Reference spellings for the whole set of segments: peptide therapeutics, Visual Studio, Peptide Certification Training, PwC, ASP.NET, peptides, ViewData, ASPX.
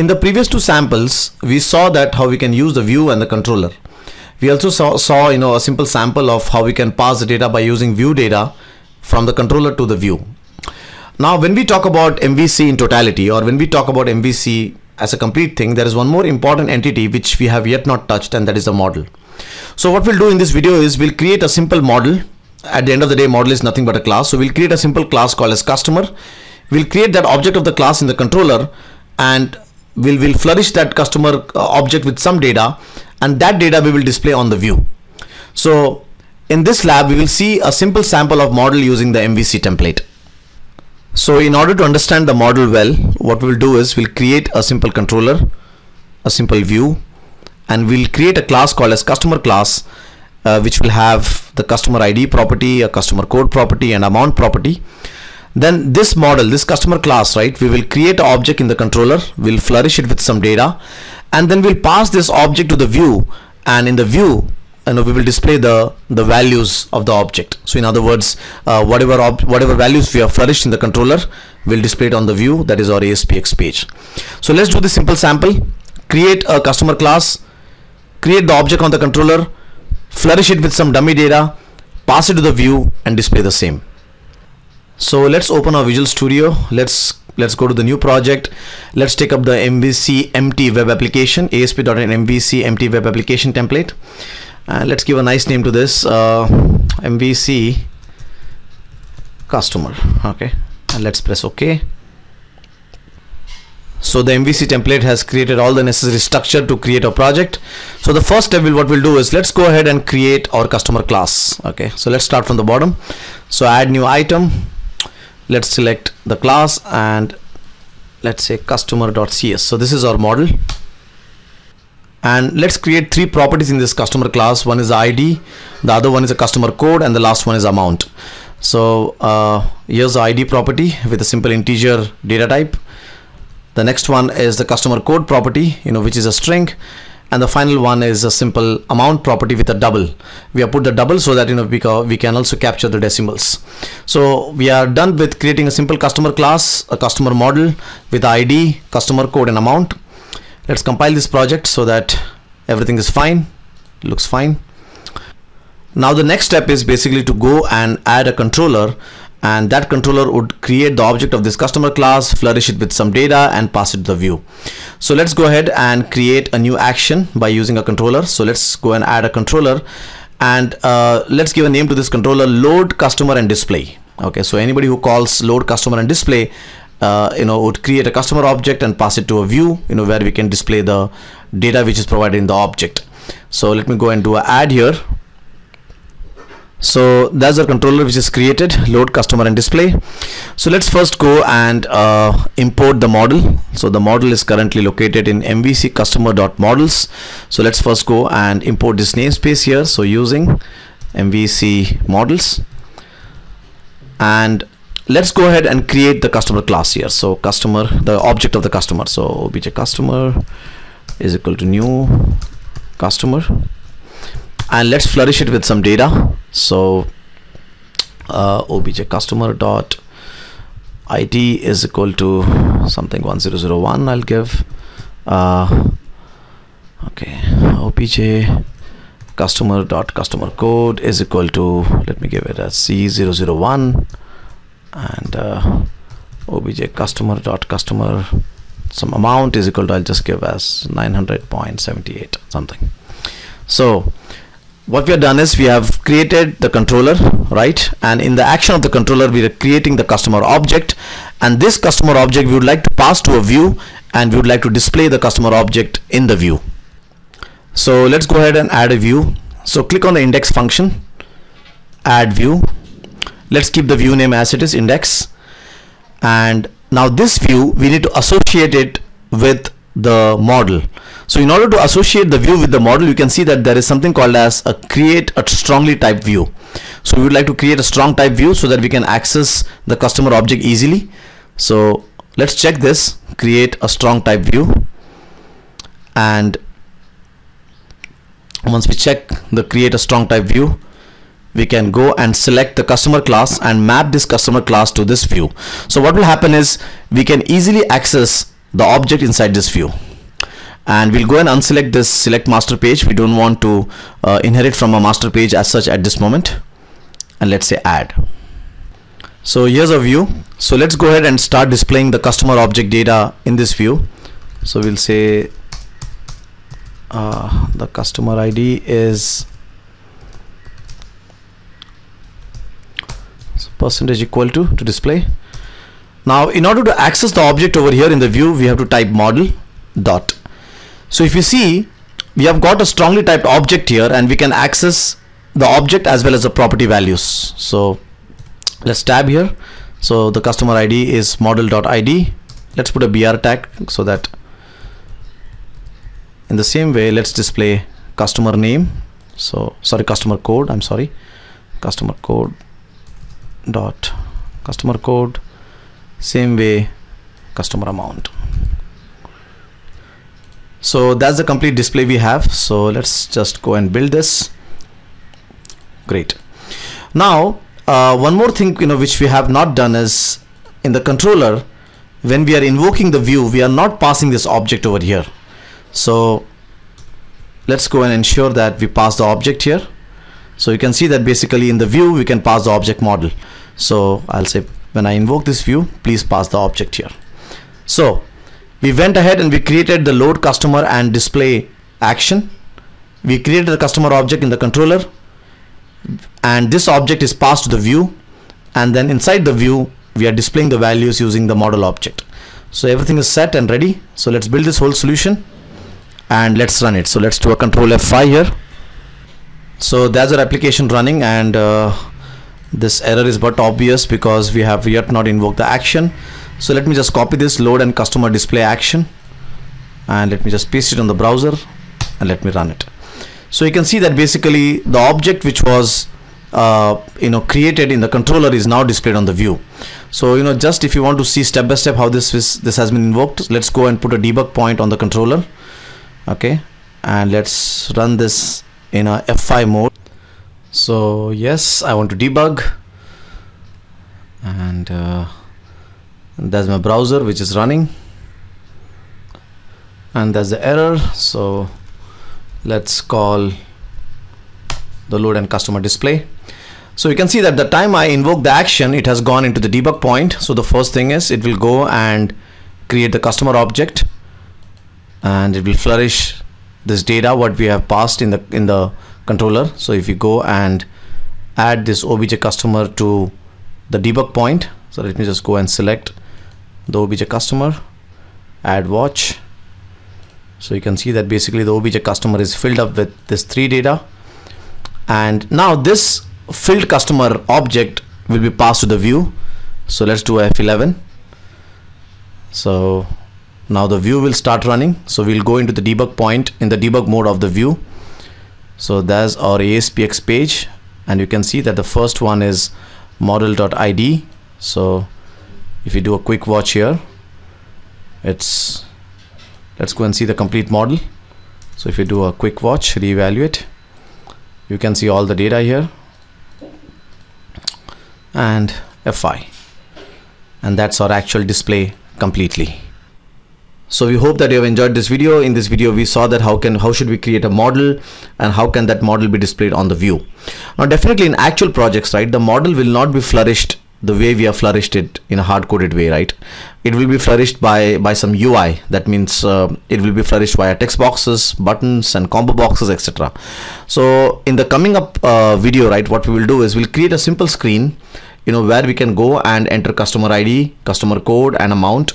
In the previous two samples, we saw that how we can use the view and the controller. We also saw a simple sample of how we can pass the data by using view data from the controller to the view. Now, when we talk about MVC in totality, or when we talk about MVC as a complete thing, there is one more important entity which we have yet not touched, and that is the model. So what we'll do in this video is we'll create a simple model. At the end of the day, model is nothing but a class. So we'll create a simple class called as customer. We'll create that object of the class in the controller, and we'll flourish that customer object with some data, and that data we will display on the view. So in this lab, we will see a simple sample of model using the MVC template. So in order to understand the model well, what we'll do is we'll create a simple controller, a simple view, and we'll create a class called as customer class, which will have the customer ID property, a customer code property, and amount property. Then this model, this customer class, right, we will create an object in the controller, we'll flourish it with some data, and then we'll pass this object to the view, and in the view, we will display the values of the object. So in other words, whatever values we have flourished in the controller, we'll display it on the view, that is our ASPX page. So let's do this simple sample. Create a customer class, create the object on the controller, flourish it with some dummy data, pass it to the view, and display the same. So let's open our Visual Studio. Let's go to the new project. Let's take up the MVC empty web application, ASP.NET MVC empty web application template. Let's give a nice name to this, MVC customer. Okay, and let's press OK. So the MVC template has created all the necessary structure to create a project. So the first step, what we'll do is let's go ahead and create our customer class. Okay, so let's start from the bottom. So add new item. Let's select the class and let's say customer.cs. So this is our model. And let's create three properties in this customer class. One is ID, the other one is a customer code, and the last one is amount. So here's the ID property with a simple integer data type. The next one is the customer code property, which is a string, and the final one is a simple amount property with a double. We have put the double so that we can also capture the decimals. So we are done with creating a simple customer class, a customer model with ID, customer code, and amount. Let's compile this project so that everything is fine, looks fine. Now the next step is basically to go and add a controller, and that controller would create the object of this customer class, flourish it with some data, and pass it to the view. So let's go ahead and create a new action by using a controller. So let's go and add a controller, and let's give a name to this controller, load customer and display. Okay, so anybody who calls load customer and display would create a customer object and pass it to a view, where we can display the data which is provided in the object. So let me go and do an add here. So that's our controller which is created, load customer and display. So let's first go and import the model. So the model is currently located in MVC customer.models. So let's first go and import this namespace here. So using MVC models, and let's go ahead and create the customer class here. So customer, the object of the customer. So obj customer is equal to new customer, and let's flourish it with some data. So obj customer dot ID is equal to something 1001. I'll give okay, obj customer dot customer code is equal to, let me give it as C001. And obj customer dot customer some amount is equal to, I'll just give as 900.78 something. So what we have done is we have created the controller, right, and in the action of the controller we are creating the customer object, and this customer object we would like to pass to a view, and we would like to display the customer object in the view. So let's go ahead and add a view. So click on the index function, add view. Let's keep the view name as it is, index. And now this view, we need to associate it with the model. So in order to associate the view with the model, you can see that there is something called as a create a strongly typed view. So we would like to create a strong type view so that we can access the customer object easily. So let's check this, create a strong type view. And once we check the create a strong type view, we can go and select the customer class and map this customer class to this view. So what will happen is we can easily access the object inside this view. And we'll go and unselect this select master page. We don't want to inherit from a master page as such at this moment. And let's say add. So here's our view. So let's go ahead and start displaying the customer object data in this view. So we'll say the customer ID is percentage equal to display. Now in order to access the object over here in the view, we have to type model dot. So if you see, we have got a strongly typed object here, and we can access the object as well as the property values. So let's tab here. So the customer ID is model.id. Let's put a BR tag so that in the same way, let's display customer name. So sorry, customer code. I'm sorry, customer code dot customer code. Same way, customer amount. So that's the complete display we have. So let's just go and build this. Great. Now one more thing which we have not done is in the controller, when we are invoking the view, we are not passing this object over here. So let's go and ensure that we pass the object here. So you can see that basically in the view we can pass the object model. So I'll say when I invoke this view, please pass the object here. So we went ahead and we created the load customer and display action. We created the customer object in the controller, and this object is passed to the view, and then inside the view we are displaying the values using the model object. So everything is set and ready. So let's build this whole solution and let's run it. So let's do a control F5 here. So there's our application running, and this error is but obvious because we have yet not invoked the action. So let me just copy this load and customer display action, and let me just paste it on the browser and let me run it. So you can see that basically the object which was created in the controller is now displayed on the view. So just if you want to see step by step how this has been invoked, let's go and put a debug point on the controller. Okay, and let's run this in a F5 mode. So yes, I want to debug, and that's my browser which is running, and that's the error. So let's call the load and customer display. So you can see that the time I invoke the action, it has gone into the debug point. So the first thing is it will go and create the customer object, and it will flourish this data what we have passed in the controller. So if you go and add this obj customer to the debug point, so let me just go and select the obj customer, add watch. So you can see that basically the obj customer is filled up with this 3 data, and now this filled customer object will be passed to the view. So let's do F11. So now the view will start running. So we'll go into the debug point in the debug mode of the view. So there's our ASPX page, and you can see that the first one is model.id. So if you do a quick watch here, let's go and see the complete model. So if you do a quick watch, reevaluate, you can see all the data here, and F5, and that's our actual display completely. So we hope that you have enjoyed this video. In this video, we saw that how should we create a model, and how can that model be displayed on the view. Now definitely in actual projects, right, the model will not be flourished the way we have flourished it in a hard-coded way, right? It will be flourished by some UI. That means it will be flourished via text boxes, buttons, and combo boxes, etc. So in the coming up video, right, what we will do is we'll create a simple screen, where we can go and enter customer ID, customer code, and amount,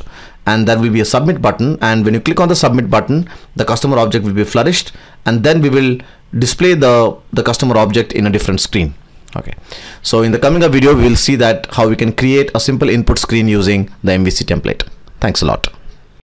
and there will be a submit button. And when you click on the submit button, the customer object will be flourished, and then we will display the customer object in a different screen. Okay, so in the coming up video, we will see that how we can create a simple input screen using the MVC template. Thanks a lot.